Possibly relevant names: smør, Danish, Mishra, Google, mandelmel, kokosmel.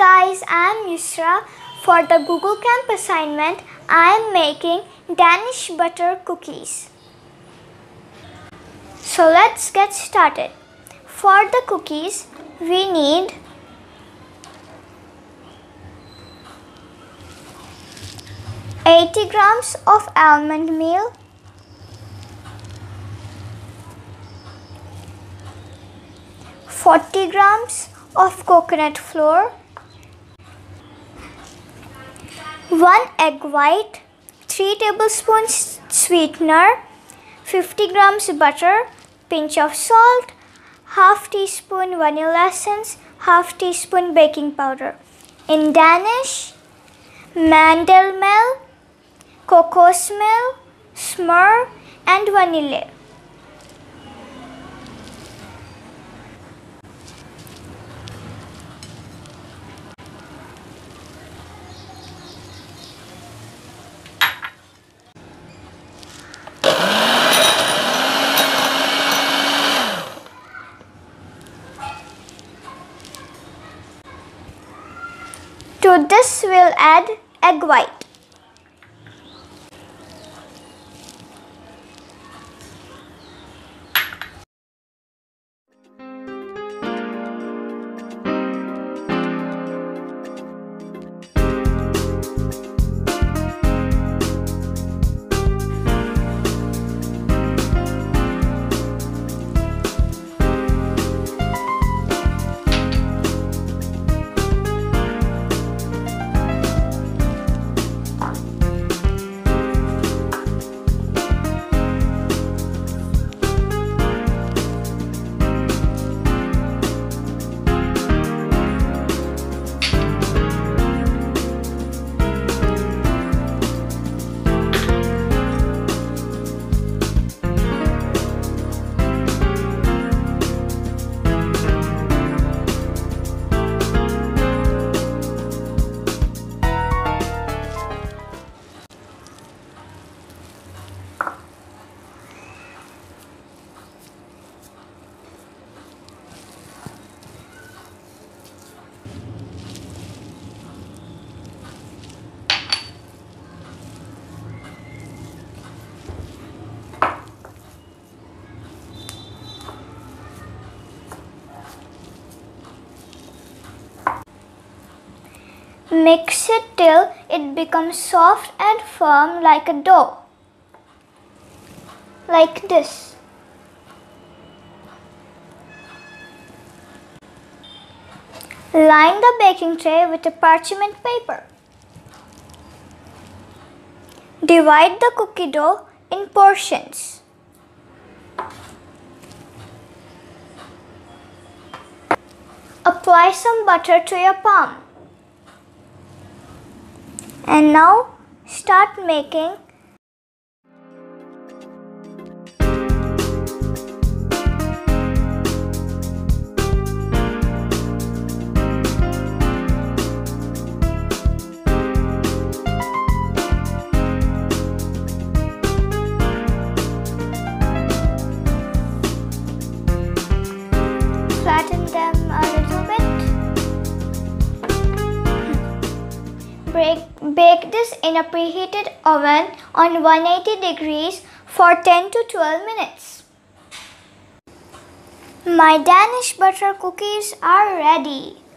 guys, I am Mishra. For the Google camp assignment, I am making Danish butter cookies. So let's get started. For the cookies, we need eighty grams of almond meal, 40 grams of coconut flour, 1 egg white, 3 tablespoons sweetener, 50 grams butter, pinch of salt, half teaspoon vanilla essence, half teaspoon baking powder. In Danish, mandelmel, kokosmel, smør and vanilla. To this we'll add egg white. Mix it till it becomes soft and firm like a dough, like this. Line the baking tray with a parchment paper. Divide the cookie dough in portions. Apply some butter to your palm. And now start making. Flatten them a little bit. Bake this in a preheated oven on 180 degrees for 10 to 12 minutes. My Danish butter cookies are ready.